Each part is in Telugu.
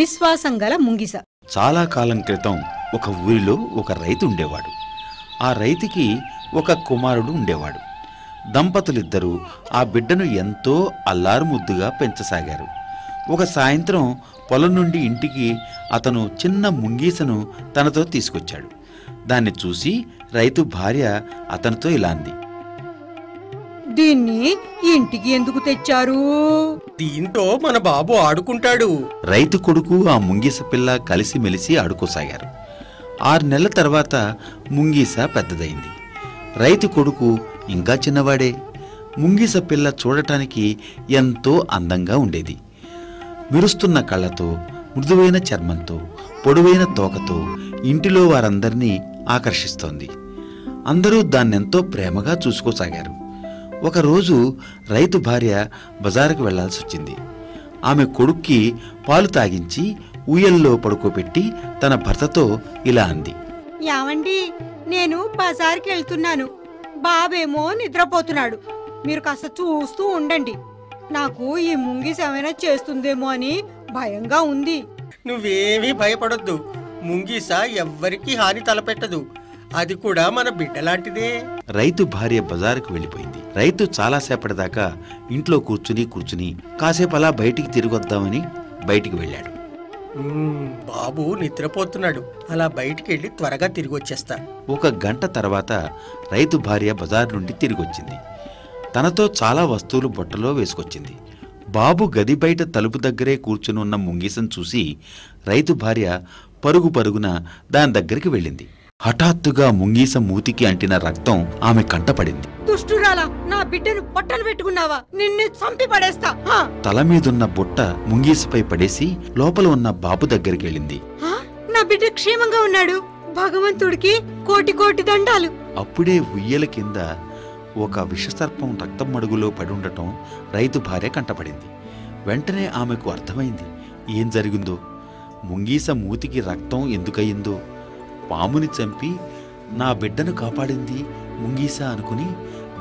విశ్వాసం గల ముంగిస. చాలా కాలం క్రితం ఒక ఊరిలో ఒక రైతు ఉండేవాడు. ఆ రైతుకి ఒక కుమారుడు ఉండేవాడు. దంపతులిద్దరూ ఆ బిడ్డను ఎంతో అల్లారు ముద్దుగా పెంచసాగారు. ఒక సాయంత్రం పొలం నుండి ఇంటికి అతను చిన్న ముంగీసను తనతో తీసుకొచ్చాడు. దాన్ని చూసి రైతు భార్య అతనితో ఇలా అంది, దీన్ని ఇంటికి ఎందుకు తెచ్చారు? దీంతో మన బాబు ఆడుకుంటాడు. రైతు కొడుకు ఆ ముంగీస పిల్ల కలిసిమెలిసి ఆడుకోసాగారు. 6 నెలల తర్వాత ముంగీస పెద్దదైంది. రైతు కొడుకు ఇంకా చిన్నవాడే. ముంగీస పిల్ల చూడటానికి ఎంతో అందంగా ఉండేది. విరుస్తున్న కళ్ళతో, మృదువైన చర్మంతో, పొడవైన తోకతో ఇంటిలో వారందరినీ ఆకర్షిస్తోంది. అందరూ దాన్నెంతో ప్రేమగా చూసుకోసాగారు. ఒకరోజు రైతు భార్య బజారుకు వెళ్లాల్సి వచ్చింది. ఆమె కొడుక్కి పాలు తాగించి ఊయల్లో పడుకోబెట్టి తన భర్తతో ఇలా అంది, యావండి, నేను బజారుకి వెళ్తున్నాను, బాబేమో నిద్రపోతున్నాడు, మీరు కాస్త చూస్తూ ఉండండి. నాకు ఈ ముంగిస ఏమైనా చేస్తుందేమో అని భయంగా ఉంది. నువ్వేమీ భయపడొద్దు, ముంగిస ఎవ్వరికీ హాని తలపెట్టదు, అది కూడా మన బిడ్డ లాంటిదే. రైతు భార్య బజారుకు వెళ్ళిపోయింది. రైతు చాలాసేపటి దాకా ఇంట్లో కూర్చుని కాసేపు అలా బయటికి తిరిగొద్దామని బయటికి వెళ్ళాడు. బాబు నిద్రపోతున్నాడు, అలా బయటికి వెళ్ళి త్వరగా తిరిగి వచ్చేస్తా. 1 గంట తర్వాత రైతు భార్య బజారు నుండి తిరిగొచ్చింది. తనతో చాలా వస్తువులు బొట్టలో వేసుకొచ్చింది. బాబు గది బయట తలుపు దగ్గరే కూర్చుని ఉన్న ముంగీసను చూసి రైతు భార్య పరుగున దాని దగ్గరికి వెళ్ళింది. హఠాత్తుగా ముంగీస మూతికి అంటిన రక్తం ఆమె కంటపడింది. దుష్టురాలా, నా బిడ్డను పొట్టను పెట్టుకున్నావా? నిన్ను చంపి పడేస్తా. తల మీదున్న బుట్ట ముంగీసపై పడేసి లోపల ఉన్న బాబు దగ్గరికి వెళ్ళింది. నా బిడ్డ క్షేమంగా ఉన్నాడు, భగవంతుడికి కోటి కోటి దండాలు. అప్పుడే ఉయ్యల కింద ఒక విషసర్పం రక్తం మడుగులో పడి ఉండటం రైతు భార్య కంటపడింది. వెంటనే ఆమెకు అర్థమైంది ఏం జరిగిందో. ముంగీస మూతికి రక్తం ఎందుకయ్యిందో, పాముని చంపి నా బిడ్డను కాపాడింది ముంగీస అనుకుని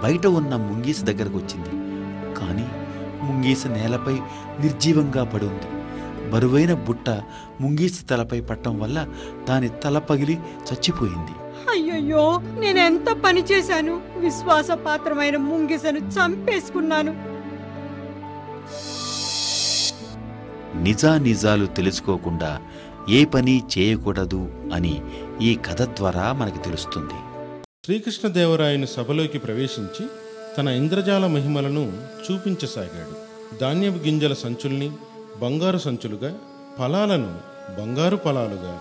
బయట ఉన్న ముంగీస దగ్గరకు వచ్చింది. కానీ ముంగీస నేలపై నిర్జీవంగా పడింది. బరువైన బుట్ట ముంగీస తలపై పట్టడం వల్ల దాని తల పగిలి చచ్చిపోయింది. అయ్యయ్యో, నేనెంత పని చేశాను, విశ్వాస పాత్రమైన ముంగీసను చంపేసుకున్నాను. నిజాలు తెలుసుకోకుండా ఏ పని చేయకూడదు అని ఈ కథ ద్వారా మనకు తెలుస్తుంది. శ్రీకృష్ణదేవరాయను సభలోకి ప్రవేశించి తన ఇంద్రజాల మహిమలను చూపించసాగాడు. ధాన్యపు గింజల సంచుల్ని బంగారు సంచులుగా, ఫలాలను బంగారు ఫలాలుగా,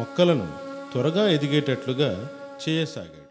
మొక్కలను త్వరగా ఎదిగేటట్లుగా చేయసాగాడు.